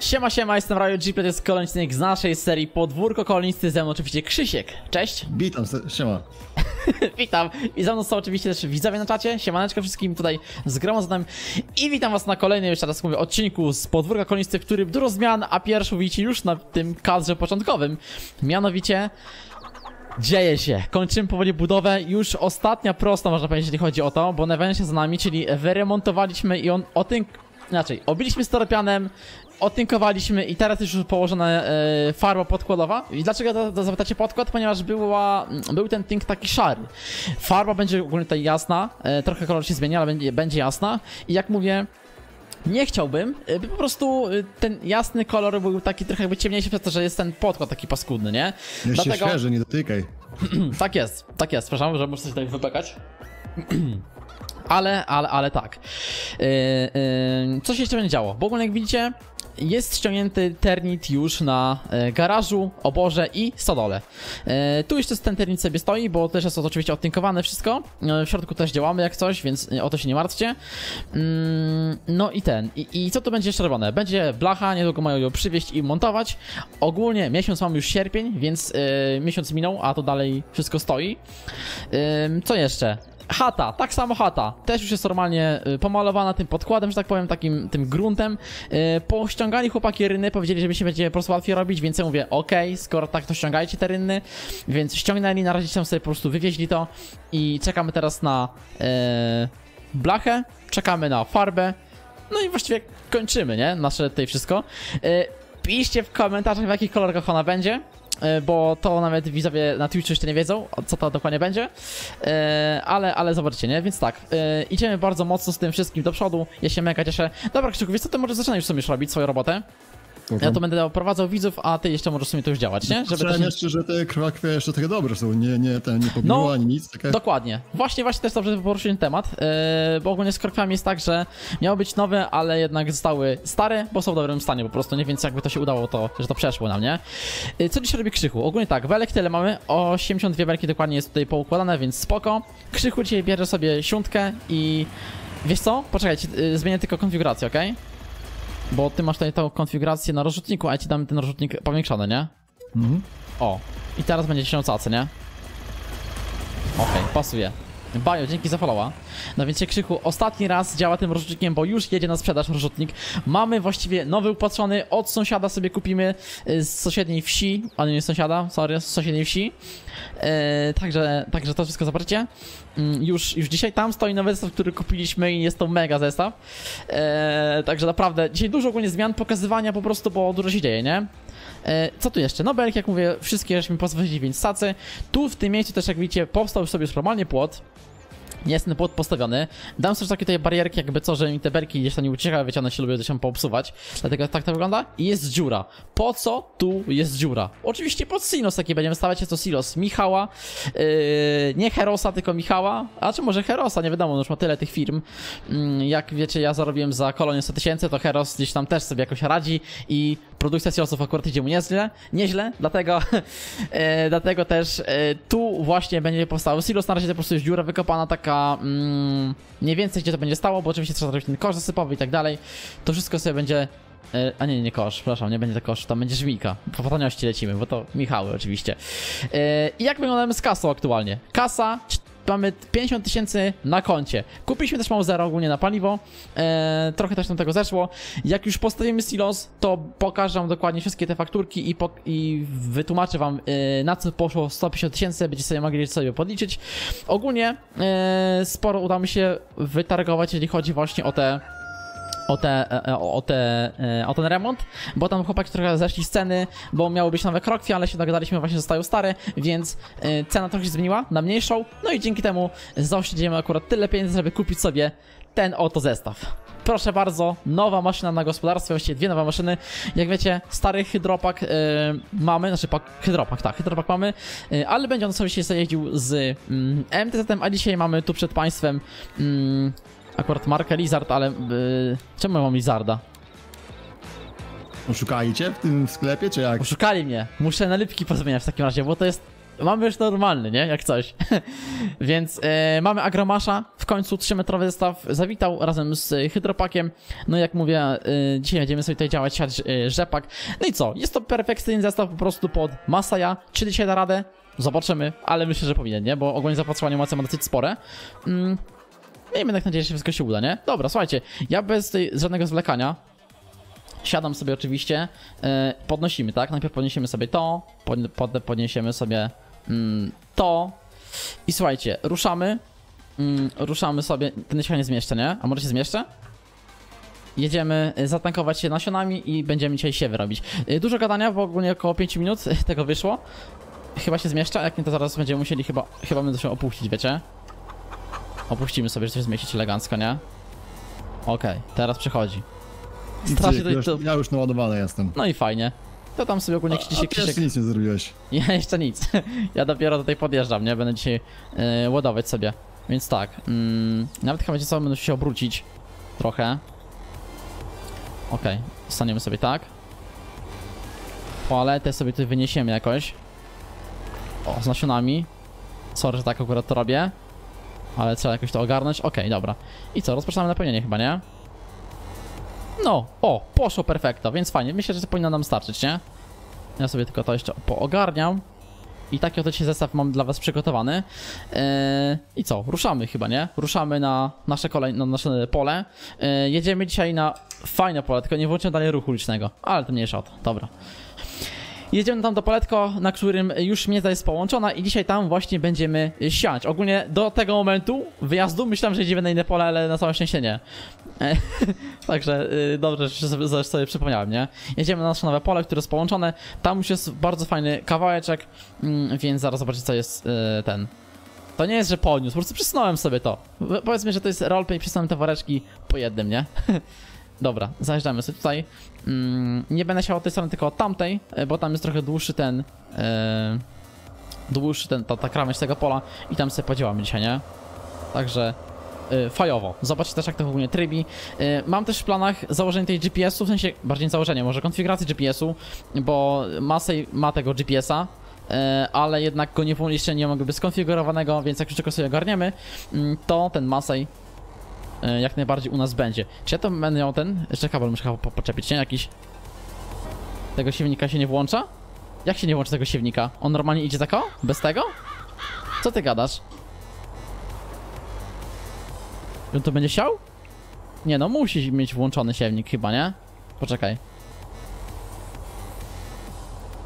Siema, siema, jestem Radio GP, to jest kolejny odcinek z naszej serii Podwórko Kolnicy, ze mną oczywiście Krzysiek, cześć! Witam, siema! Witam! I ze mną są oczywiście też widzowie na czacie, siemaneczko wszystkim tutaj zgromadzonym i witam was na kolejnym, jeszcze raz mówię, odcinku z Podwórka Kolnicy, w którym dużo zmian, a pierwszy widzicie już na tym kadrze początkowym, mianowicie... Dzieje się, kończymy powoli budowę, już ostatnia prosta można powiedzieć, jeżeli chodzi o to, bo Neven się za nami, czyli wyremontowaliśmy i on o tym... Inaczej, obiliśmy steropianem, odtynkowaliśmy i teraz jest już położona farba podkładowa. I dlaczego zapytacie podkład? Ponieważ był ten tynk taki szary. Farba będzie ogólnie tutaj jasna, trochę kolor się zmienia, ale będzie jasna. I jak mówię, nie chciałbym, by po prostu ten jasny kolor był taki trochę jakby ciemniejszy przez to, że jest ten podkład taki paskudny, nie? Jeszcze dlatego... świeży, nie dotykaj. Tak jest, przepraszam, że muszę coś tutaj wypekać. Ale tak. Co się jeszcze będzie działo? Bo ogólnie jak widzicie, jest ściągnięty eternit już na garażu, oborze i stodole. Tu jeszcze ten eternit sobie stoi, bo też jest to oczywiście odtynkowane wszystko. W środku też działamy jak coś, więc o to się nie martwcie. No i ten. I co tu będzie jeszcze robione? Będzie blacha, niedługo mają ją przywieźć i montować. Ogólnie miesiąc mamy już sierpień, więc miesiąc minął, a to dalej wszystko stoi. Co jeszcze? Chata, tak samo chata, też już jest normalnie pomalowana tym podkładem, że tak powiem, takim tym gruntem. Po ściąganiu chłopaki rynny powiedzieli, że mi się będzie po prostu łatwiej robić, więc ja mówię, okej, skoro tak, to ściągajcie te rynny. Więc ściągnęli, na razie sobie po prostu wywieźli to i czekamy teraz na blachę, czekamy na farbę. No i właściwie kończymy, nie? Nasze tutaj wszystko. Piszcie w komentarzach, w jakich kolorach ona będzie. Bo to nawet widzowie na Twitchu jeszcze nie wiedzą, co to dokładnie będzie, ale zobaczycie, nie? Więc tak, idziemy bardzo mocno z tym wszystkim do przodu, ja się mega cieszę. Dobra, Krzysiu, wiesz co, ty możesz zaczynać już sobie robić swoją robotę. Okay. Ja to będę oprowadzał widzów, a ty jeszcze możesz w sumie to już działać, nie? Żeby też... jeszcze, że te krwakwie jeszcze takie dobre są, nie pobiła, no, ani nic. Taka... Dokładnie. Właśnie też dobrze poruszyć ten temat, bo ogólnie z krwawiami jest tak, że miały być nowe, ale jednak zostały stare, bo są w dobrym stanie po prostu, nie? Więc jakby to się udało, to, że to przeszło nam, nie? Co dzisiaj robi Krzychu? Ogólnie tak, belek tyle mamy, 82 belki dokładnie jest tutaj poukładane, więc spoko. Krzychu dzisiaj bierze sobie siuntkę i... Wiesz co? Poczekajcie, zmienię tylko konfigurację, okej? Bo ty masz tutaj tą konfigurację na rozrzutniku, a ja ci dam ten rozrzutnik powiększony, nie? Mhm. O, i teraz będzie się cacy, nie? Okej, pasuje. Bajo, dzięki za followa. No więc się Krzychu, ostatni raz działa tym rozrzutnikiem, bo już jedzie na sprzedaż rozrzutnik. Mamy właściwie nowy upatrzony, od sąsiada sobie kupimy z sąsiedniej wsi, a nie sąsiada, sorry, z sąsiedniej wsi. Także to wszystko zobaczycie. Już dzisiaj tam stoi nowy zestaw, który kupiliśmy i jest to mega zestaw. Także naprawdę, dzisiaj dużo ogólnie zmian, pokazywania po prostu, bo dużo się dzieje, nie? Co tu jeszcze? No belki, jak mówię, wszystkie żeśmy pozwolili, więc sacy. Tu w tym miejscu też, jak widzicie, powstał już sobie formalnie płot. Jest ten płot postawiony. Dam sobie takie tutaj barierki, jakby co, że mi te belki gdzieś tam nie uciekały, wiecie, one się lubią się poobsuwać. Dlatego tak to wygląda. I jest dziura. Po co tu jest dziura? Oczywiście pod silos taki będziemy stawiać, jest to silos Michała. Nie Herosa, tylko Michała. A czy może Herosa, nie wiadomo, już ma tyle tych firm. Jak wiecie, ja zarobiłem za Kolonię 100 000, to Heros gdzieś tam też sobie jakoś radzi i produkcja silosów akurat idzie mu nieźle, dlatego, dlatego też tu właśnie będzie powstały silos. Na razie to po prostu jest dziura wykopana taka mniej więcej, gdzie to będzie stało, bo oczywiście trzeba zrobić ten kosz zasypowy i tak dalej. To wszystko sobie będzie... A nie kosz, przepraszam, nie będzie to kosz, tam będzie żmijka. Po fatalności lecimy, bo to Michały oczywiście. I jak wyglądamy z kasą aktualnie? Kasa... Mamy 50 000 na koncie. Kupiliśmy też mało zero ogólnie na paliwo. Trochę też tam tego zeszło. Jak już postawimy silos, to pokażę wam dokładnie wszystkie te fakturki i wytłumaczę wam, na co poszło 150 000. Będziecie sobie mogli sobie podliczyć. Ogólnie sporo uda mi się wytargować, jeżeli chodzi właśnie o ten remont, bo tam chłopaki trochę zeszli z ceny, bo miały być nowe krokwie, ale się dogadaliśmy, właśnie zostają stare, więc cena trochę się zmieniła na mniejszą, no i dzięki temu zaoszczędzimy akurat tyle pieniędzy, żeby kupić sobie ten oto zestaw. Proszę bardzo, nowa maszyna na gospodarstwie, właściwie dwie nowe maszyny. Jak wiecie, stary hydropak mamy, znaczy hydropak mamy, ale będzie on sobie jeździł z MTZ-em, a dzisiaj mamy tu przed państwem akurat Marka Lizard, ale... czemu mam Lizarda? Oszukali cię w tym sklepie, czy jak? Oszukali mnie. Muszę nalepki pozmieniać w takim razie, bo to jest Mamy już normalny, nie? Jak coś. Więc mamy Agromasza. W końcu 3-metrowy zestaw zawitał razem z hydropakiem. No jak mówię, dzisiaj będziemy sobie tutaj działać, siać rzepak. No i co? Jest to perfekcyjny zestaw po prostu pod Masseya. Czy dzisiaj da radę? Zobaczymy, ale myślę, że powinien, nie? Bo ogólnie zapotrzebowanie mocy ma dosyć spore. Miejmy tak nadzieję, że wszystko się uda, nie? Dobra, słuchajcie, ja bez tej, żadnego zwlekania siadam sobie oczywiście, podnosimy, tak? Najpierw podniesiemy sobie to, podniesiemy sobie to i słuchajcie, ruszamy, ruszamy sobie, ten się nie zmieszczę, nie? A może się zmieszczę? Jedziemy zatankować się nasionami i będziemy dzisiaj siewy robić. Dużo gadania, bo ogólnie około 5 minut tego wyszło. Chyba się zmieszcza, jak nie to zaraz będziemy musieli chyba będę się opuścić, wiecie? Opuścimy sobie, żeby coś zmieścić elegancko, nie? Okej, teraz przychodzi. Strasznie to... Ja już naładowany jestem. No i fajnie. To tam sobie ogólnie Krzysiek... nic nie zrobiłeś. Ja jeszcze nic. Ja dopiero tutaj podjeżdżam, nie? Będę dzisiaj ładować sobie. Więc tak. Nawet chyba wiecie co, będę się obrócić. Trochę. Okej, staniemy sobie tak. Toaletę sobie tutaj wyniesiemy jakoś. O, z nasionami. Sorry, że tak akurat to robię. Ale trzeba jakoś to ogarnąć. Okej, dobra. I co, rozpoczynamy napełnienie chyba, nie? No, o, poszło perfekto, więc fajnie. Myślę, że to powinno nam starczyć, nie? Ja sobie tylko to jeszcze poogarniam. I taki oto dzisiaj zestaw mam dla was przygotowany. I co, ruszamy chyba, nie? Ruszamy na nasze, nasze pole. Jedziemy dzisiaj na fajne pole, tylko nie włączę dalej ruchu licznego. Ale to mniejsza o to, dobra. Jedziemy tam do poletko, na którym już miedza jest połączona i dzisiaj tam właśnie będziemy siać. Ogólnie do tego momentu wyjazdu myślałem, że idziemy na inne pole, ale na całe szczęście nie. Także dobrze, że sobie przypomniałem, nie? Jedziemy na nasze nowe pole, które jest połączone. Tam już jest bardzo fajny kawałeczek, więc zaraz zobaczycie co jest ten. To nie jest, że podniósł, po prostu przysunąłem sobie to. Powiedzmy, że to jest roleplay, przysunąłem te woreczki po jednym, nie? Dobra, zajeżdżamy sobie tutaj. Nie będę siał od tej strony, tylko od tamtej, bo tam jest trochę dłuższy ten... ta krawędź tego pola i tam sobie podziałamy dzisiaj, nie? Także... fajowo. Zobaczcie też jak to w ogóle trybi. Mam też w planach założenie tej GPS-u, w sensie bardziej założenie, może konfiguracji GPS-u, bo Massey ma tego GPS-a. Ale jednak go nie jeszcze nie mogę być skonfigurowanego, więc jak już tylko sobie ogarniemy, to ten Massey jak najbardziej u nas będzie. Czy ja to będę miał ten? Jeszcze kabel muszę chyba poczepić, nie? Jakiś... Tego siewnika się nie włącza? Jak się nie włączy tego siewnika? On normalnie idzie tak o? Bez tego? Co ty gadasz? On to będzie siał? Nie no, musi mieć włączony siewnik chyba, nie? Poczekaj.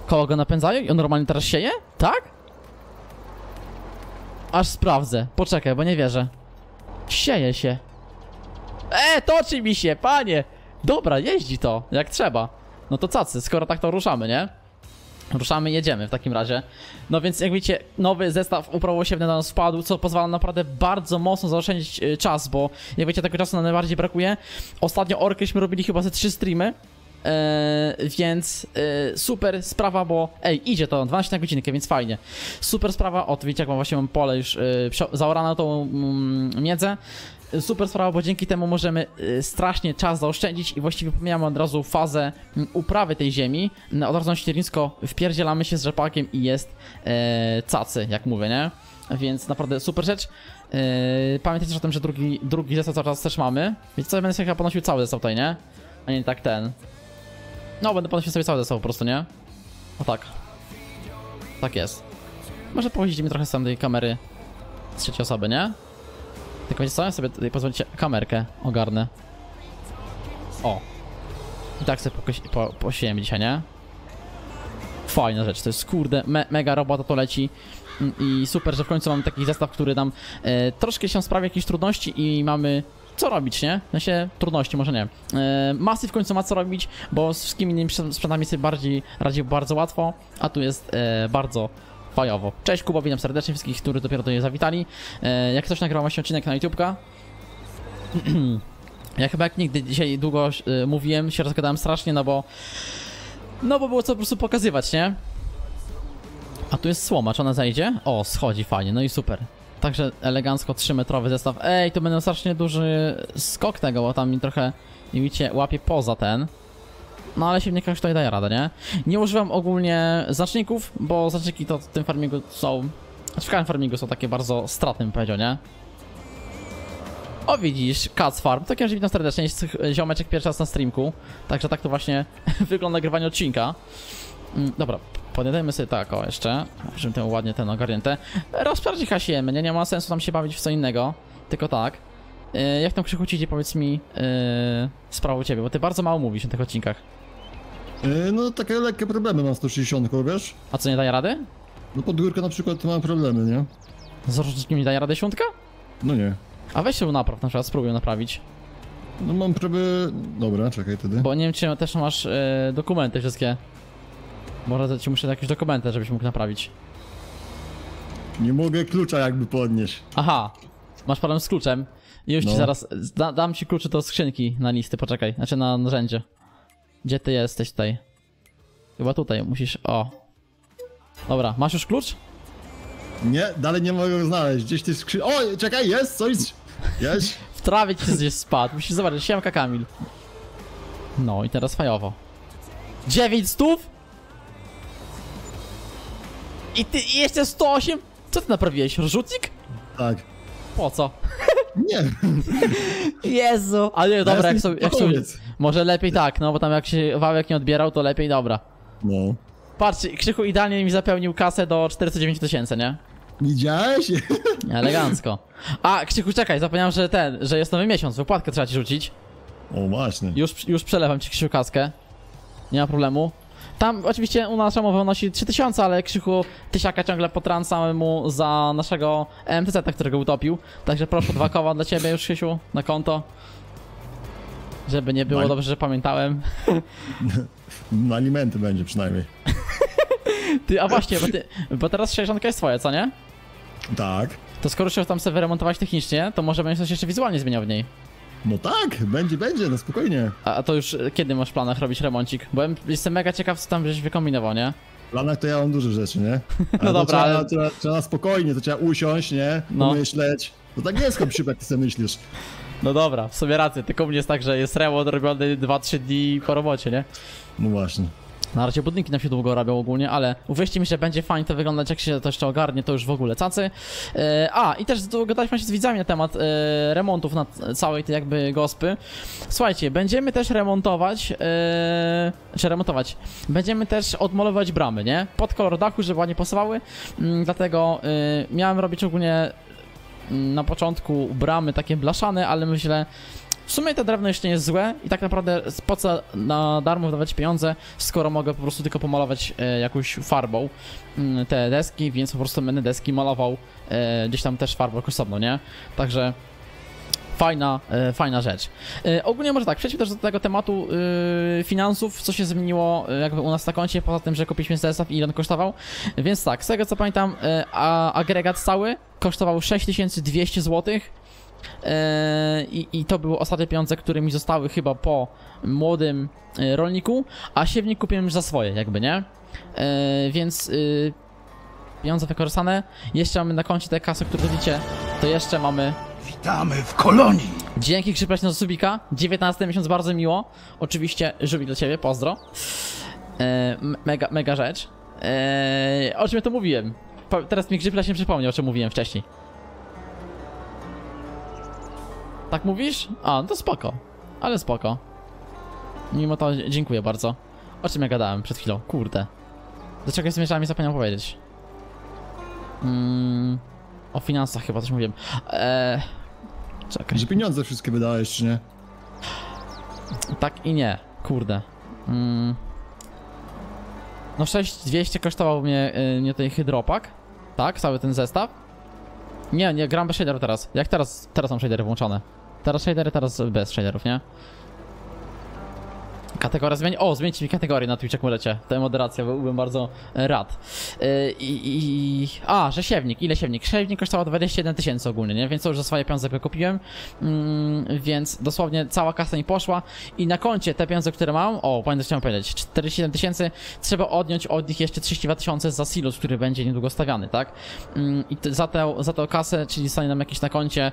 Koło go napędzają i on normalnie teraz sieje? Tak? Aż sprawdzę. Poczekaj, bo nie wierzę. Sieje się. Toczy mi się, panie! Dobra, jeździ to, jak trzeba. No to cacy, skoro tak to ruszamy, nie? Ruszamy, jedziemy w takim razie. No więc jak widzicie, nowy zestaw uprawosiewny na nas wpadł, co pozwala naprawdę bardzo mocno zaoszczędzić czas, bo jak wiecie, tego czasu nam najbardziej brakuje. Ostatnio orkieśmy robili chyba ze 3 streamy. Więc super sprawa, bo idzie to 12 na godzinkę, więc fajnie. Super sprawa, o widzicie jak mam właśnie pole już zaorane tą miedzę. Super sprawa, bo dzięki temu możemy strasznie czas zaoszczędzić i właściwie pomijamy od razu fazę uprawy tej ziemi. Od razu na ściernisko wpierdzielamy się z rzepakiem i jest cacy, jak mówię, nie? Więc naprawdę super rzecz. Pamiętajcie o tym, że drugi zestaw cały czas też mamy. Więc co, będę sobie chyba ponosił cały zestaw tutaj, nie? A nie tak ten. No, będę ponosił sobie cały zestaw po prostu, nie? O tak. Tak jest. Może pochodzicie mi trochę z tej kamery z trzeciej osoby, nie? Tylko wiecie co? Ja sobie tutaj pozwolicie kamerkę ogarnę. O. I tak sobie posiejemy dzisiaj, nie? Fajna rzecz, to jest kurde, mega robota to leci. I super, że w końcu mamy taki zestaw, który nam troszkę się sprawia jakieś trudności i mamy... Co robić, nie? Znaczy, trudności, może nie. Massey w końcu ma co robić, bo z wszystkimi innymi sprzętami sobie bardziej radzi bardzo łatwo, a tu jest bardzo fajowo. Cześć Kuba, witam serdecznie wszystkich, którzy dopiero do niej zawitali. Jak ktoś nagrywał właśnie odcinek na YouTube'ka. Ja chyba jak nigdy dzisiaj długo mówiłem, się rozgadałem strasznie, no bo było co po prostu pokazywać, nie? A tu jest słoma, czy ona zajdzie? O, schodzi fajnie, no i super. Także elegancko 3-metrowy zestaw. To będzie strasznie duży skok tego, bo tam mi trochę, widzicie, łapie poza ten. No ale silnikach już to nie daje radę, nie? Nie używam ogólnie znaczników, bo znaczniki to w tym farmingu są... W każdym farmingu są takie bardzo stratne, bym powiedział, nie? O widzisz, Cats Farm, to kiedyś witam serdecznie, jest ziomeczek pierwszy raz na streamku. Także tak to właśnie wygląda nagrywanie odcinka. Dobra, podjadajmy sobie tak, o jeszcze, żebym tę ładnie ten ogarnięte. Rozprawdzi hasiemy, nie? Nie ma sensu tam się bawić w co innego, tylko tak. Jak tam Krzychu ci idzie, powiedz mi sprawę u ciebie, bo ty bardzo mało mówisz na tych odcinkach. No takie lekkie problemy mam z 160, wiesz? A co, nie daje rady? No pod górkę na przykład mam problemy, nie? Z rocznikiem nie daje rady świątka? No nie. A weź się napraw, na przykład spróbuję naprawić. No mam próby... Dobra, czekaj wtedy. Bo nie wiem, czy też masz dokumenty wszystkie. Może ci muszę jakieś dokumenty, żebyś mógł naprawić. Nie mogę klucza jakby podnieść. Aha, masz problem z kluczem. Już no. Ci zaraz... dam ci klucze do skrzynki na listy, poczekaj. Znaczy na narzędzie. Gdzie ty jesteś tutaj? Chyba tutaj, musisz... O. Dobra, masz już klucz? Nie, dalej nie mogę go znaleźć. Gdzieś ty skrzynki... O, czekaj, jest coś! Jest. W trawie ci gdzieś spadł. Musisz zobaczyć, siemka Kamil. No i teraz fajowo. 900? I ty i jeszcze 108? Co ty naprawiłeś? Rzutnik? Tak. Po co? Nie. Jezu. Ale nie, dobra, jak sobie... Może lepiej tak, no bo tam jak się wałek nie odbierał, to lepiej dobra. No. Patrz, Krzychu idealnie mi zapełnił kasę do 409 000, nie? Widziałeś? Elegancko. A, Krzychu, czekaj, zapomniałem, że że jest nowy miesiąc, wypłatkę trzeba ci rzucić. O, właśnie. Już przelewam ci, Krzychu, kaskę. Nie ma problemu. Tam oczywiście u nas mowa wynosi 3000, ale Krzychu tysiaka ciągle potrącamy mu za naszego MTZ, którego utopił. Także proszę, 2 koła dla ciebie już, Krzysiu, na konto. Żeby nie było, dobrze, że pamiętałem. Na alimenty będzie przynajmniej. Ty, a właśnie, bo teraz 60 jest twoje, co nie? Tak. To skoro się tam sobie wyremontować technicznie, to może będziesz coś jeszcze wizualnie zmieniał w niej. No tak, będzie, no spokojnie. A to już kiedy masz w planach robić remoncik? Bo jestem mega ciekaw, co tam żeś wykombinował, nie? W planach to ja mam duże rzeczy, nie? No dobra, trzeba na spokojnie, to trzeba usiąść, nie? No. Myśleć. No tak nie jest chłopczyk, jak ty sobie myślisz. No dobra, w sobie rację, tylko u mnie jest tak, że jest remont robiony 2-3 dni po robocie, nie? No właśnie. Na razie budynki nam się długo robią ogólnie, ale uwierzcie mi, że będzie fajnie to wyglądać, jak się to jeszcze ogarnie, to już w ogóle cacy. A, i też dogadaliśmy się z widzami na temat remontów na całej tej jakby gospy. Słuchajcie, będziemy też remontować, będziemy też odmalować bramy, nie? Pod kolor dachu, żeby ładnie pasowały, dlatego miałem robić ogólnie na początku bramy takie blaszane, ale myślę... W sumie to drewno jeszcze nie jest złe i tak naprawdę po co na darmo wydawać pieniądze, skoro mogę po prostu tylko pomalować jakąś farbą te deski, więc po prostu będę deski malował gdzieś tam też farbą osobno, nie? Także fajna rzecz. Ogólnie może tak, przejdźmy też do tego tematu finansów, co się zmieniło jakby u nas na koncie, poza tym, że kupiliśmy zestaw i ile on kosztował. Więc tak, z tego co pamiętam, agregat cały kosztował 6200 zł. I to były ostatnie pieniądze, które mi zostały chyba po młodym rolniku, a siewnik kupiłem już za swoje, jakby, nie? Więc pieniądze wykorzystane. Jeszcze mamy na koncie te kasy, które widzicie, to jeszcze mamy... Witamy w kolonii! Dzięki, Krzysiek, do Subika, 19 miesiąc, bardzo miło. Oczywiście, Żubik dla ciebie, pozdro. Mega rzecz. O czym ja to mówiłem? Teraz mi Krzysiek się przypomniał, o czym mówiłem wcześniej. Tak mówisz? A, no to spoko. Ale spoko. Mimo to dziękuję bardzo. O czym ja gadałem przed chwilą? Kurde. Dlaczego jestem jeszcze zapomniałem powiedzieć? O finansach chyba coś mówiłem. Czekaj. Że pieniądze wszystkie wydałeś, czy nie? Tak i nie. Kurde. No 6200 kosztował mnie ten hydropak. Tak, cały ten zestaw. Nie, gram bez shaderów teraz. Jak teraz mam shadery włączone. Teraz shadery, teraz bez shaderów, nie? Kategoria zmieni... O, zmieńcie mi kategorię na Twitch, jak możecie. To jest moderacja, bo byłem bardzo rad. A, że siewnik. Ile siewnik? Siewnik kosztował 21 000 ogólnie, nie? Więc to już za swoje pieniądze kupiłem. Więc dosłownie cała kasa mi poszła. I na koncie te pieniądze, które mam... O, pamiętam, chciałem powiedzieć. 47 000. Trzeba odjąć od nich jeszcze 32 000 za silos, który będzie niedługo stawiany, tak? I za tę kasę, czyli stanie nam jakieś na koncie...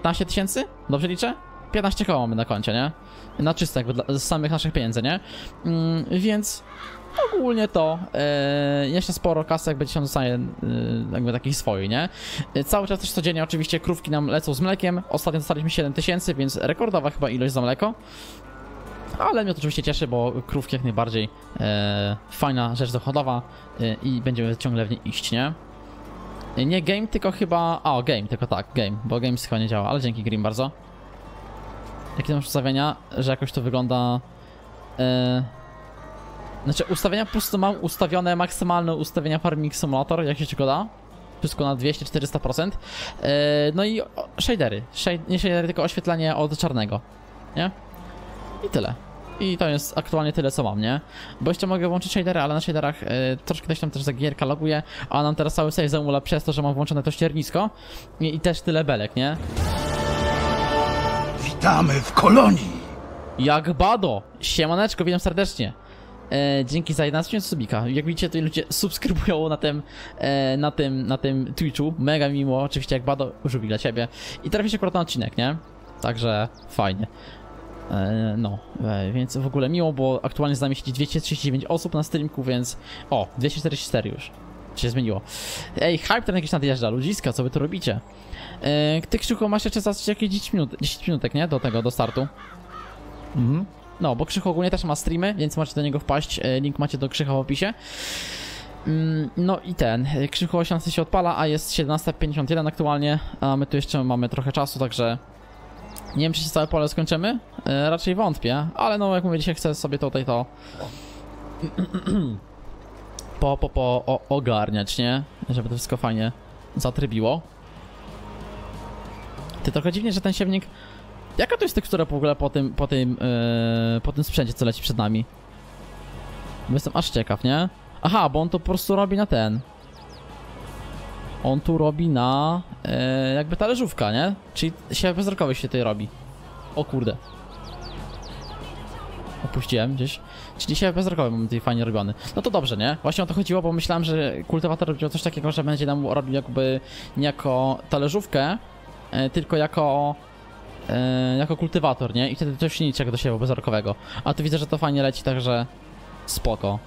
15 000? Dobrze liczę? 15 koła mamy na koncie, nie? Na czysto jakby dla, z samych naszych pieniędzy, nie? Więc ogólnie to jeszcze sporo kasy jakby się zostanie jakby takich swoich, nie? Cały czas też codziennie oczywiście krówki nam lecą z mlekiem. Ostatnio dostaliśmy 7000, więc rekordowa chyba ilość za mleko. Ale mnie to oczywiście cieszy, bo krówki jak najbardziej fajna rzecz dochodowa i będziemy ciągle w niej iść, nie? Nie game, tylko chyba... A, game, tylko tak, game, bo game chyba nie działa, ale dzięki Green bardzo. Jakie tam masz ustawienia, że jakoś to wygląda... Znaczy ustawienia, po prostu mam ustawione maksymalne ustawienia Farming Simulator, jak się tylko da. Wszystko na 200-400%. No i shadery, nie shadery, tylko oświetlenie od czarnego, nie? I tyle. I to jest aktualnie tyle, co mam, nie? Bo jeszcze mogę włączyć shadery, ale na shaderach troszkę też tam też za gierka loguje, a nam teraz cały save zamula przez to, że mam włączone to ściernisko i też tyle belek, nie? Witamy w kolonii! Jak bado! Siemaneczko, witam serdecznie! Dzięki za 11 subika. Jak widzicie, to ludzie subskrybują na tym Twitchu. Mega miło, oczywiście jak bado, żubi dla ciebie. I trafi się akurat na odcinek, nie? Także fajnie. No, więc w ogóle miło, bo aktualnie z nami siedzi 239 osób na streamku, więc... O, 244 już. Się zmieniło. Ej, hype ten jakiś nadjeżdża, ludziska, co wy tu robicie? Ty, Krzychu, masz jeszcze czas jakieś 10 minutek, nie? Do tego, do startu. Mhm. No, bo Krzychu ogólnie też ma streamy, więc macie do niego wpaść, link macie do Krzycha w opisie. No i ten, Krzychu 18 się odpala, a jest 17:51 aktualnie, a my tu jeszcze mamy trochę czasu, także... Nie wiem, czy się całe pole skończymy? Raczej wątpię, ale no jak mówię, dzisiaj chcę sobie tutaj to ogarniać, nie? Żeby to wszystko fajnie zatrybiło. Ty, trochę dziwnie, że ten siewnik... Jaka to jest tekstura w ogóle po tym sprzęcie, co leci przed nami? Bo jestem aż ciekaw, nie? Aha, bo on to po prostu robi na ten... On tu robi na... jakby talerzówka, nie? Czyli się bezrokowy się tutaj robi. O kurde. Opuściłem gdzieś. Czyli się bezrokowy mamy tutaj fajnie robiony. No to dobrze, nie? Właśnie o to chodziło, bo myślałem, że kultywator robił coś takiego, że będzie nam robił jakby nie jako talerzówkę, tylko jako kultywator, nie? I wtedy to się niczego do siebie bezrokowego. A tu widzę, że to fajnie leci, także spoko.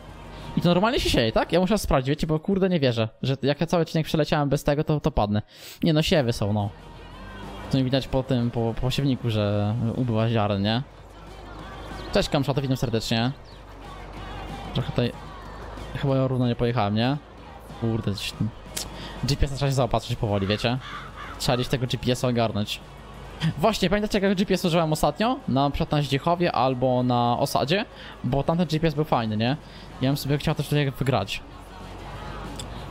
I to normalnie się sieje, tak? Ja muszę sprawdzić, wiecie, bo kurde nie wierzę, że jak ja cały odcinek przeleciałem bez tego, to padnę. Nie no, siewy są, no. To nie widać po tym, po siewniku, że ubywa ziaren, nie? Cześć Kamsza, to witam serdecznie. Trochę tutaj... Chyba równo nie pojechałem, nie? Kurde, gdzieś... GPS trzeba się zaopatrzyć powoli, wiecie? Trzeba gdzieś tego GPS-a ogarnąć. Właśnie, pamiętacie jakiego GPS używałem ostatnio? Na przykład na Zdzichowie albo na Osadzie, bo tamten GPS był fajny, nie? Ja bym sobie chciał też tutaj wygrać.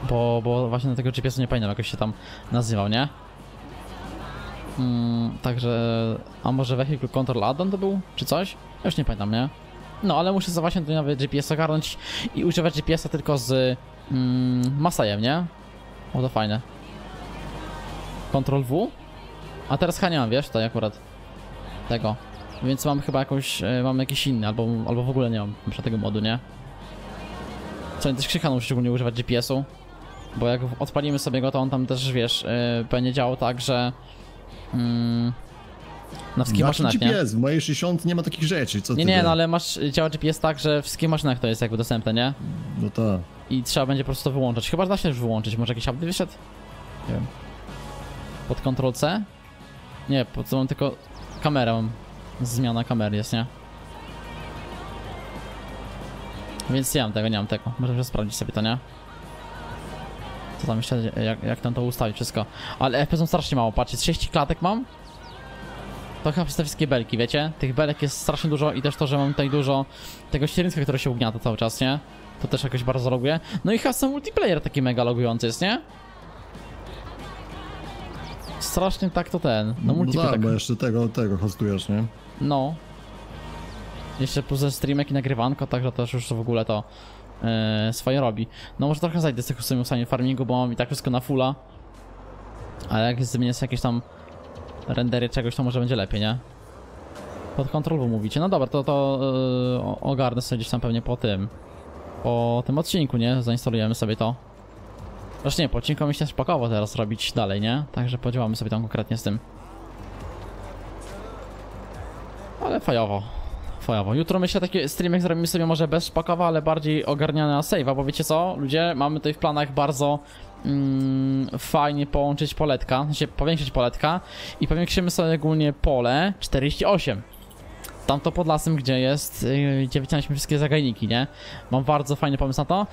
Bo właśnie na tego GPS-u nie pamiętam, jakoś się tam nazywał, nie? Także... A może Vehicle Control Addon to był? Czy coś? Ja już nie pamiętam, nie? No, ale muszę za właśnie tutaj nowy GPS ogarnąć i używać GPS-a tylko z... Masseyem, nie? O, to fajne. Ctrl W? A teraz chyba nie mam, wiesz, tutaj akurat tego, więc mam chyba jakąś, mam jakiś inny, albo w ogóle nie mam przy tego modu, nie? Co nie, też Krzycha musi szczególnie używać GPS-u, bo jak odpalimy sobie go, to on tam też, wiesz, będzie działał tak, że... na wszystkich maszynach, nie? GPS, w mojej 60 nie ma takich rzeczy, co ty... Nie, no ale masz, działa GPS tak, że w wszystkich maszynach to jest jakby dostępne, nie? No tak. I trzeba będzie po prostu to wyłączać, chyba da się już wyłączyć, może jakiś update wyszedł? Nie wiem. Pod Ctrl C? Nie, po co mam tylko kamerę. Zmiana kamery jest, nie? Więc nie mam tego. Możemy sprawdzić sobie to, nie? Co tam jeszcze, jak tam to ustawić wszystko. Ale FPS są strasznie mało, patrzcie, 30 klatek mam. To chyba przez te wszystkie belki, wiecie? Tych belek jest strasznie dużo i też to, że mam tutaj dużo tego ścierniska, które się ugniata cały czas, nie? To też jakoś bardzo loguje. No i chyba sam multiplayer taki mega logujący jest, nie? Strasznie tak to ten, no multiplayer. No tak, bo jeszcze tego hostujesz, nie? No. Jeszcze plus ze streamek i nagrywanko, także też już w ogóle to swoje robi. No może trochę zajdę z tych ustawień farmingu, bo mam i tak wszystko na fulla. Ale jak zmienię jakieś tam rendery czegoś, to może będzie lepiej, nie? Pod kontrolą mówicie, no dobra, to ogarnę sobie gdzieś tam pewnie po tym odcinku, nie? Zainstalujemy sobie to. Zresztą nie, po odcinku mi się szpakowo teraz robić dalej, nie? Także podziałamy sobie tam konkretnie z tym. Ale fajowo. Fajowo. Jutro myślę taki streamek zrobimy sobie może bez szpakowa, ale bardziej ogarniana save'a, bo wiecie co? Ludzie, mamy tutaj w planach bardzo fajnie połączyć poletka, znaczy powiększyć poletka i powiększymy sobie ogólnie pole 48. Tamto pod lasem, gdzie jest, gdzie wyciągnęliśmy wszystkie zagajniki, nie? Mam bardzo fajny pomysł na to.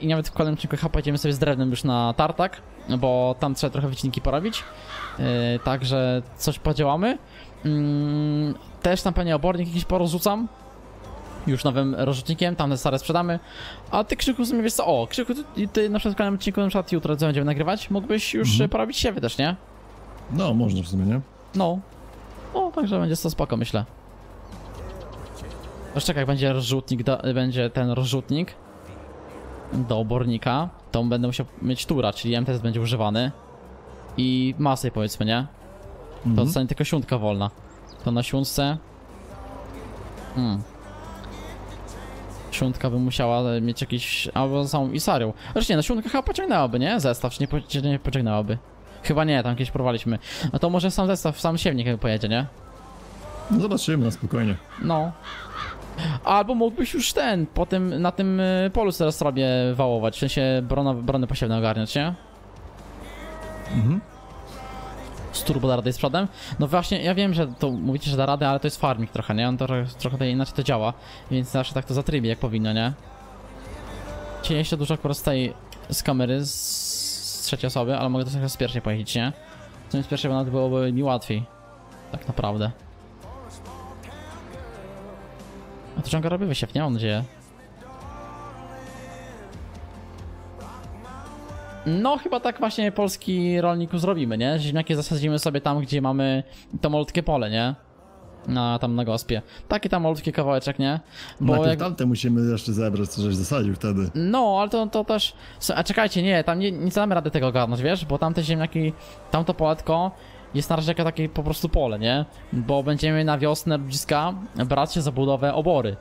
I nawet w kolejnym odcinku chyba idziemy sobie z drewnem już na tartak, bo tam trzeba trochę wycinki porobić. Także coś podziałamy. Też tam pewnie obornik jakiś porozrzucam. Już nowym rozrzutnikiem, tam te stare sprzedamy. A ty, Krzyku, w sumie wiesz co, o, Krzyku, ty na przykład w kolejnym odcinku, na przykład jutro, co będziemy nagrywać, mógłbyś już porobić siebie też, nie? No, można w sumie, nie? No. No, także będzie to spoko, myślę. Zresztą jak będzie rozrzutnik, będzie ten rozrzutnik do obornika, to będę musiał mieć tura, czyli MTZ będzie używany. I Massey, powiedzmy, nie? To zostanie tylko siuntka wolna. To na siuntce... Siuntka by musiała mieć jakiś... albo samą Isarią. Zresztą nie, na siuntka chyba pociągnęłaby, nie? Zestaw, czy nie pociągnęłaby? Chyba nie, tam kiedyś próbowaliśmy. No to może sam zestaw, sam siewnik jakby pojedzie, nie? No zobaczymy, na spokojnie. No. Albo mógłbyś już ten, po tym, na tym polu teraz sobie wałować, w sensie brony posiewne ogarniać, nie? Z turbo da radę i z przodem? No właśnie, ja wiem, że to mówicie, że da radę, ale to jest farming trochę, nie? On trochę inaczej to działa, więc zawsze tak to zatrybi, jak powinno, nie? Cię jeszcze dużo akurat z kamery, z trzeciej osoby, ale mogę to trochę z pierwszej pojeździć, nie? Co mi z pierwszej, bo nawet byłoby mi łatwiej, tak naprawdę. A to ciągle robi wysiew, nie? Mam nadzieję. No chyba tak właśnie polski rolniku zrobimy, nie? Ziemniaki zasadzimy sobie tam, gdzie mamy to malutkie pole, nie? Tam na gospie. Taki tam malutki kawałeczek, nie? Bo jak... tamte musimy jeszcze zebrać, co żeś zasadził wtedy. No, ale to też... A czekajcie, nie, tam nie damy rady tego ogarnąć, wiesz? Bo tamte ziemniaki, tamto poletko jest na razie jako takie po prostu pole, nie? Bo będziemy na wiosnę ludziska brać się za budowę obory.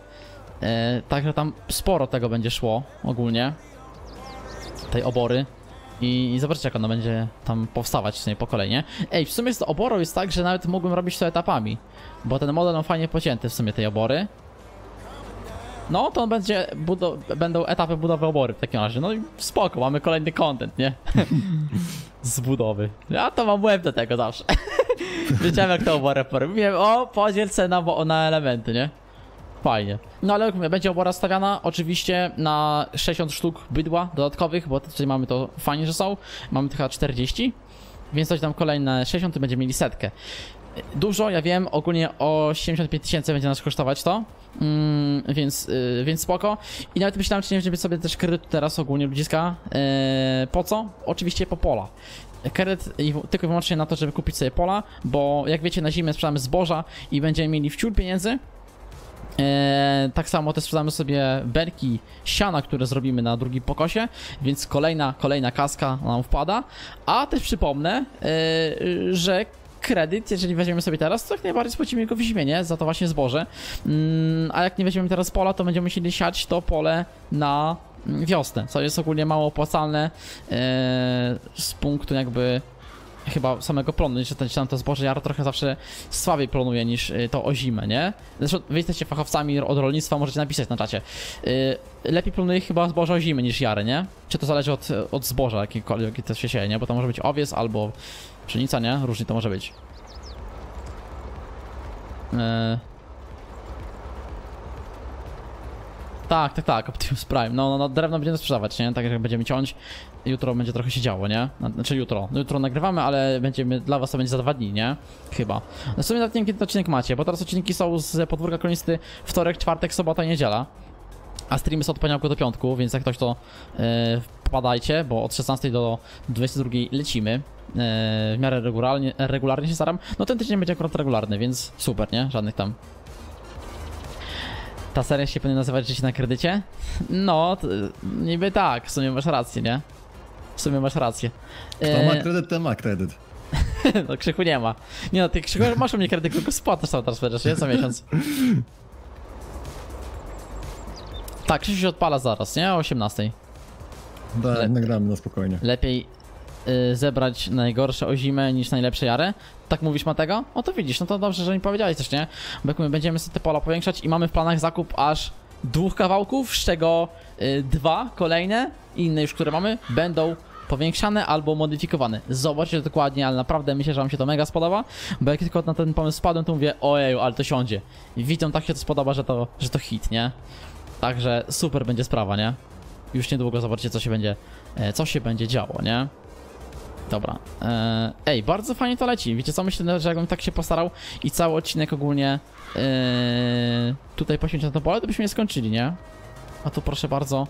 Także tam sporo tego będzie szło ogólnie. Tej obory. I zobaczcie, jak ona będzie tam powstawać w sumie po kolei, nie? Ej, w sumie z oborą jest tak, że nawet mógłbym robić to etapami. Bo ten model on fajnie pocięty w sumie tej obory. No, to będzie będą etapy budowy obory w takim razie. No i spoko, mamy kolejny content, nie? Z budowy. Ja to mam łeb do tego zawsze. Wiedziałem, jak to oborę porę. Mówiłem, o, podziel cena na elementy, nie? Fajnie. No ale jak mówię, będzie obora stawiana oczywiście na 60 sztuk bydła dodatkowych, bo tutaj mamy to fajnie, że są. Mamy chyba 40, więc coś tam kolejne 60, to będziemy mieli setkę. Dużo, ja wiem, ogólnie o 75 000 będzie nas kosztować to, więc spoko. I nawet myślałem, czy nie wziąć sobie też kredytu teraz ogólnie ludziska. Po co? Oczywiście po pola. Kredyt tylko i wyłącznie na to, żeby kupić sobie pola, bo jak wiecie, na zimę sprzedamy zboża i będziemy mieli wciul pieniędzy. Tak samo też sprzedamy sobie belki siana, które zrobimy na drugim pokosie, więc kolejna kaska nam wpada. A też przypomnę, że kredyt, jeżeli weźmiemy sobie teraz, to jak najbardziej spłacimy go w zimie, nie? Za to właśnie zboże. A jak nie weźmiemy teraz pola, to będziemy musieli siać to pole na wiosnę, co jest ogólnie mało opłacalne z punktu jakby chyba samego plonu, niż tam to zboże jaro trochę zawsze słabiej plonuje niż to o zimę, nie? Zresztą wy jesteście fachowcami od rolnictwa, możecie napisać na czacie. Lepiej plonuje chyba zboże o zimę niż jary, nie? Czy to zależy od zboża, jakie to się sieje, nie? Bo to może być owiec albo pszenica, nie? Różnie to może być. Tak, Optimus Prime. No, drewno będziemy sprzedawać, nie? Tak jak będziemy ciąć. Jutro będzie trochę się działo, nie? Znaczy jutro. Jutro nagrywamy, ale będziemy, dla was to będzie za 2 dni, nie? Chyba. No w sumie nawet nie wiem, kiedy ten odcinek macie, bo teraz odcinki są z Podwórka Kolnicy wtorek, czwartek, sobota i niedziela. A streamy są od poniedziałku do piątku, więc jak ktoś to wpadajcie, bo od 16 do 22 lecimy. W miarę regularnie się staram. No ten tydzień będzie akurat regularny, więc super, nie? Żadnych tam. Ta seria się powinna nazywać Życie na kredycie? No, niby tak, w sumie masz rację, nie? W sumie masz rację. Kto ma kredyt, ten ma kredyt. No Krzychu nie ma. Nie no, ty Krzychu masz u mnie kredyt, tylko spłatasz cały transfer, nie? Co miesiąc. Tak, Krzysiu się odpala zaraz, nie? O 18. Da, nagramy na spokojnie. Lepiej zebrać najgorsze ozimę niż najlepsze jare. Tak mówisz, Matego? O to widzisz, no to dobrze, że mi powiedziałeś też, nie? Bo jak my będziemy sobie te pola powiększać i mamy w planach zakup aż 2 kawałków, z czego 2 kolejne, inne już, które mamy, będą powiększane albo modyfikowane. Zobaczcie dokładnie, ale naprawdę myślę, że wam się to mega spodoba, bo jak tylko na ten pomysł spadłem, to mówię, ojeju, ale to siądzie. Witam, tak się to spodoba, że to hit, nie? Także super będzie sprawa, nie? Już niedługo zobaczcie, co się będzie działo, nie? Dobra. Ej, bardzo fajnie to leci. Wiecie co? Myślę, że jakbym tak się postarał i cały odcinek ogólnie tutaj poświęcił na to pole, to byśmy nie skończyli, nie? A tu proszę bardzo,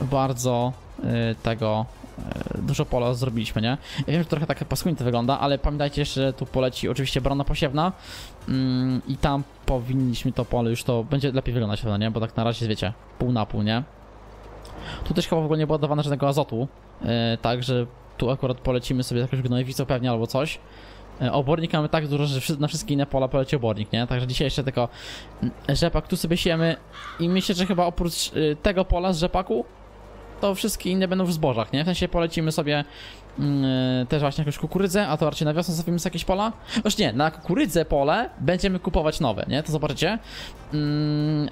bardzo tego dużo pola zrobiliśmy, nie? Ja wiem, że trochę tak paskudnie to wygląda, ale pamiętajcie jeszcze, że tu poleci oczywiście brona posiewna i tam powinniśmy to pole już, to będzie lepiej wyglądać, nie? Bo tak na razie, wiecie, pół na pół, nie? Tu też chyba w ogóle nie było dawane żadnego azotu, także tu akurat polecimy sobie jakąś gnojowicę pewnie albo coś. Obornik mamy tak dużo, że na wszystkie inne pola poleci obornik, nie? Także dzisiaj jeszcze tylko rzepak tu sobie siejemy i myślę, że chyba oprócz tego pola z rzepaku to wszystkie inne będą w zbożach, nie? W sensie polecimy sobie też właśnie jakąś kukurydzę, a to raczej na wiosnę zrobimy sobie jakieś pola. Oż nie, na kukurydzę pole będziemy kupować nowe, nie? To zobaczycie.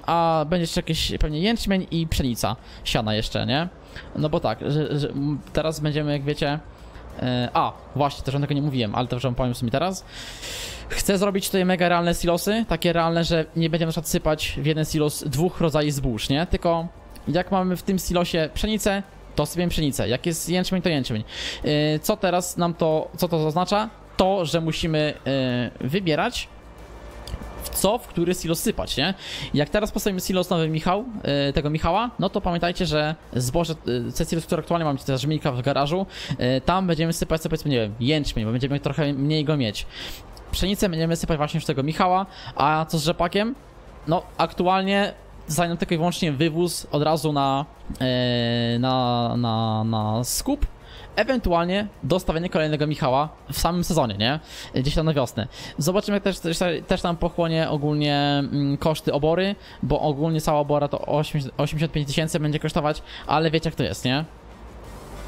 A będzie jeszcze jakieś pewnie jęczmień i pszenica siana jeszcze, nie? No bo tak, że teraz będziemy, jak wiecie... A, właśnie, też wam tego nie mówiłem, ale też wam powiem w sumie teraz. Chcę zrobić tutaj mega realne silosy, takie realne, że nie będziemy na przykład sypać w jeden silos 2 rodzajów zbóż, nie? Tylko... jak mamy w tym silosie pszenicę, to sypiemy pszenicę. Jak jest jęczmień, to jęczmień. Co teraz nam to, co to oznacza? To, że musimy wybierać, w który silos sypać, nie? Jak teraz postawimy silos nowy Michała, no to pamiętajcie, że zboże, ten silos, który aktualnie mam, ta żmijka w garażu, tam będziemy sypać, co powiedzmy, nie wiem, jęczmień, bo będziemy trochę mniej go mieć. Pszenicę będziemy sypać właśnie w tego Michała, a co z rzepakiem? No, aktualnie... zajmę tylko i wyłącznie wywóz od razu na skup, ewentualnie dostawienie kolejnego Michała w samym sezonie, nie? Gdzieś tam na wiosnę. Zobaczymy, też tam pochłonie ogólnie koszty obory, bo ogólnie cała obora to 85 tysięcy będzie kosztować, ale wiecie jak to jest, nie?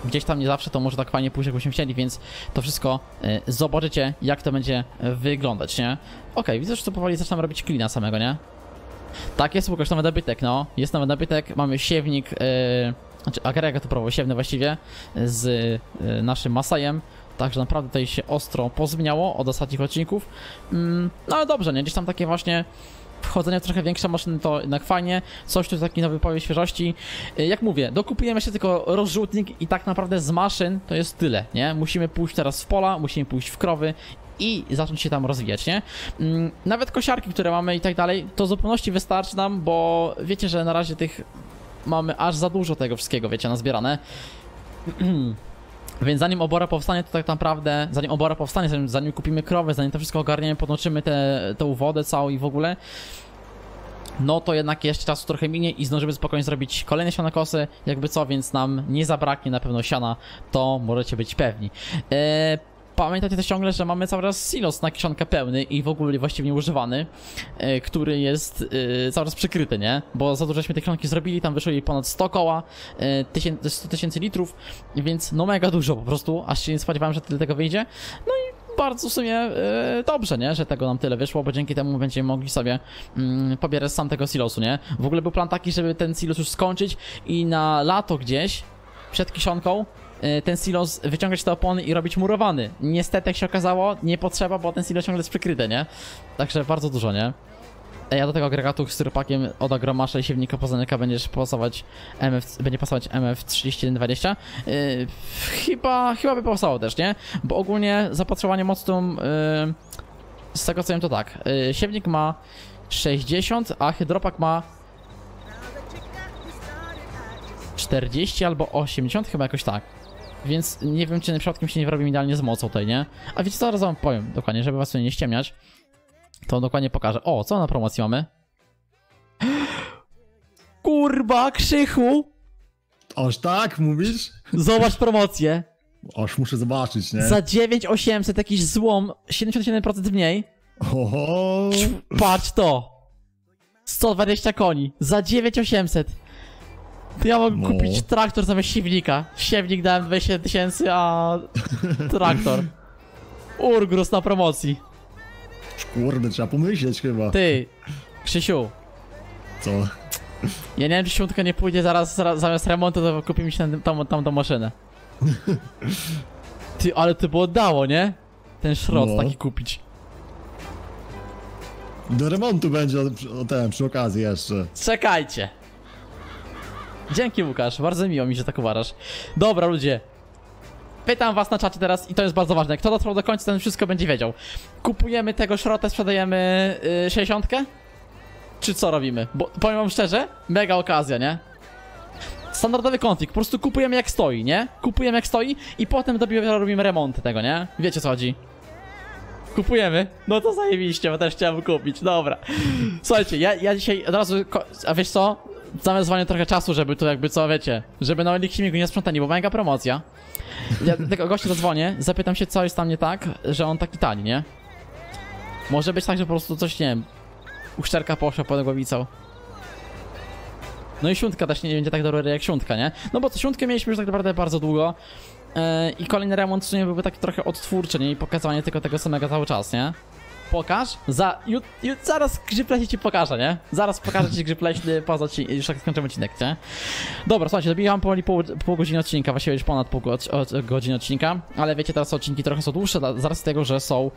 Gdzieś tam nie zawsze to może tak fajnie pójść, jakbyśmy chcieli, więc to wszystko zobaczycie, jak to będzie wyglądać, nie? Okej, widzę, że tu powoli zaczynam robić klina samego, nie? Tak jest, Łukasz, nowy dobytek, no. Jest nowy dobytek, mamy siewnik, znaczy agregat siewny właściwie, z naszym Masseyem. Także naprawdę tutaj się ostro pozmieniało od ostatnich odcinków. No ale dobrze, nie? Gdzieś tam takie właśnie wchodzenie w trochę większe maszyny to jednak fajnie. Coś tu taki nowy powiew świeżości. Jak mówię, dokupujemy jeszcze tylko rozrzutnik i tak naprawdę z maszyn to jest tyle, nie? Musimy pójść teraz w pola, musimy pójść w krowy i zacząć się tam rozwijać, nie? Nawet kosiarki, które mamy i tak dalej, to w zupełności wystarczy nam, bo wiecie, że na razie tych mamy aż za dużo tego wszystkiego, wiecie, nazbierane. Więc zanim obora powstanie, to tak naprawdę, zanim kupimy krowę, zanim to wszystko ogarniemy, podłączymy tę wodę całą i w ogóle, no to jednak jeszcze czasu trochę minie i zdążymy spokojnie zrobić kolejne sianokosy, jakby co, więc nam nie zabraknie na pewno siana, to możecie być pewni. Pamiętajcie też ciągle, że mamy cały czas silos na kiszonkę pełny i w ogóle właściwie nieużywany, który jest cały czas przykryty, nie? Bo za dużośmy te kiszonki zrobili, tam wyszło jej ponad 100 koła, 100 tysięcy litrów, więc no mega dużo po prostu, aż się nie spodziewałem, że tyle tego wyjdzie. No i bardzo w sumie dobrze, nie? Że tego nam tyle wyszło, bo dzięki temu będziemy mogli sobie pobierać sam tego silosu, nie? W ogóle był plan taki, żeby ten silos już skończyć i na lato gdzieś, przed kiszonką, ten silos wyciągać te opony i robić murowany. Niestety, jak się okazało, nie potrzeba, bo ten silos ciągle jest przykryty, nie? Także bardzo dużo, nie? Ja do tego agregatu z styropakiem od Agromasza i siewnika Poznanika będzie pasować MF 31-20. Chyba by pasowało też, nie? Bo ogólnie zapotrzebowanie mocą z tego co wiem to tak. Siewnik ma 60, a hydropak ma 40 albo 80, chyba jakoś tak. Więc nie wiem, czy przypadkiem się nie wyrobię idealnie z mocą tutaj, nie? A wiecie co, zaraz wam powiem dokładnie, żeby was nie ściemniać. To dokładnie pokażę. O, co na promocji mamy? Kurwa, Krzychu! Aż tak, mówisz? Zobacz promocję. Aż muszę zobaczyć, nie? Za 9800 jakiś złom, 77% mniej. Oho. Patrz to! 120 koni, za 9800. Ja mogę kupić traktor zamiast siewnika. Siewnik dałem 20 tysięcy, a traktor. Urgrus na promocji. Kurde, trzeba pomyśleć chyba. Ty, Krzysiu. Co? Ja nie wiem, czy Świątka nie pójdzie zaraz, zamiast remontu, to kupi mi się tamtą maszynę. Ty, ale to było dało, nie? Ten szrot taki kupić. Do remontu będzie przy okazji jeszcze. Czekajcie. Dzięki, Łukasz, bardzo miło mi, że tak uważasz. Dobra, ludzie. Pytam was na czacie teraz i to jest bardzo ważne. Kto dotrwał do końca, ten wszystko będzie wiedział. Kupujemy tego szrotę, sprzedajemy 60? Czy co robimy? Bo powiem wam szczerze, mega okazja, nie? Standardowy konflikt, po prostu kupujemy jak stoi, nie? Kupujemy jak stoi i potem dopiero robimy remonty tego, nie? Wiecie, co chodzi? Kupujemy? No to zajebiście, bo też chciałem kupić, dobra. Słuchajcie, ja dzisiaj od razu... A wiesz co? Zamiast walnie trochę czasu, żeby tu jakby co, wiecie, żeby na Eliximigu nie sprzątali, bo mega promocja. Ja tego gościa zadzwonię, zapytam się, co jest tam nie tak, że on taki tani, nie? Może być tak, że po prostu coś, nie wiem, uszczerka poszła pod głowicą. No i Siuntka też nie będzie tak dobra jak Siuntka, nie? No bo co, Siuntkę mieliśmy już tak naprawdę bardzo długo i kolejny remont w sumie byłby tak trochę odtwórczy, nie? I pokazanie tylko tego samego cały czas, nie? Pokaż? Zaraz grzypleci ci pokażę, nie? Zaraz pokażę ci grzypleśny poza ci, już jak skończymy odcinek, nie? Dobra, słuchajcie, dobijam powoli pół godziny odcinka, właściwie już ponad pół godziny odcinka, ale wiecie, teraz odcinki trochę są dłuższe, zaraz z tego, że są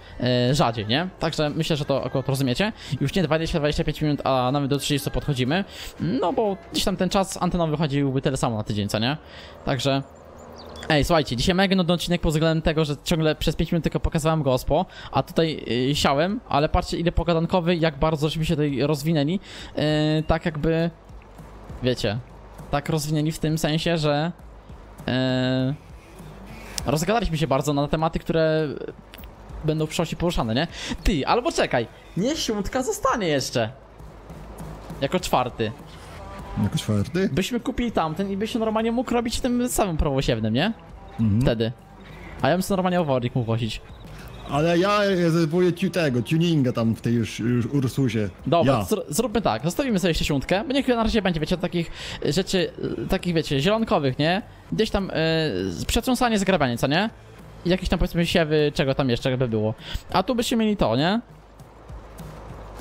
rzadziej, nie? Także myślę, że to akurat rozumiecie. Już nie 20-25 minut, a nawet do 30 podchodzimy, no bo gdzieś tam ten czas antenowy chodziłby tyle samo na tydzień, co nie? Także... Ej, słuchajcie, dzisiaj mega nudny odcinek pod względem tego, że ciągle przez 5 minut tylko pokazywałem gospo, a tutaj siałem, ale patrzcie ile pogadankowy, jak bardzo żeśmy się tutaj rozwinęli, tak jakby, wiecie, tak rozwinęli w tym sensie, że rozgadaliśmy się bardzo na tematy, które będą w przyszłości poruszane, nie? Ty, albo czekaj, nie Świątka zostanie jeszcze, jako czwarty. Jako czwarty? Byśmy kupili tamten i byś normalnie mógł robić tym samym prawosiewnym, nie? Wtedy. A ja bym sobie normalnie owornik mógł wosić. Ale ja zezwolę ci tego, tuninga tam w tej już Ursusie. Dobra, zróbmy tak, zostawimy sobie jeszcze Siuntkę, bo niech na razie będzie, wiecie, takich rzeczy, takich wiecie, zielonkowych, nie? Gdzieś tam przetrząsanie, zagrabianie, co nie? I jakieś tam powiedzmy siewy, czego tam jeszcze by było. A tu byśmy mieli to, nie?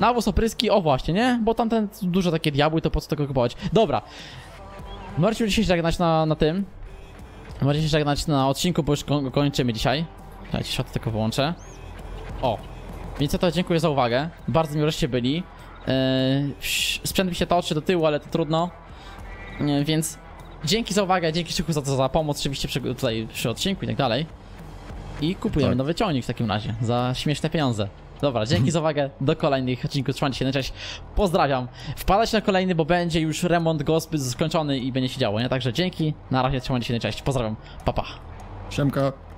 Nawóz, opryski, o właśnie, nie? Bo tamten dużo takie diabły, to po co tego kupować? Dobra. Możecie dzisiaj żegnać na tym. Możecie żegnać na odcinku, bo już kończymy dzisiaj. Słuchajcie, ja tylko wyłączę. O. Więc ja to dziękuję za uwagę. Bardzo mi wreszcie byli. Sprzęt mi się toczy do tyłu, ale to trudno. Więc dzięki za uwagę, dzięki Krzysiu za pomoc oczywiście tutaj przy odcinku i tak dalej. I kupujemy nowy ciągnik w takim razie. Za śmieszne pieniądze. Dobra, dzięki za uwagę, do kolejnych odcinków, trzymajcie się, cześć, pozdrawiam, wpadać na kolejny, bo będzie już remont gospy skończony i będzie się działo, nie? Także dzięki, na razie, trzymajcie się, cześć, pozdrawiam, pa pa. Siemka.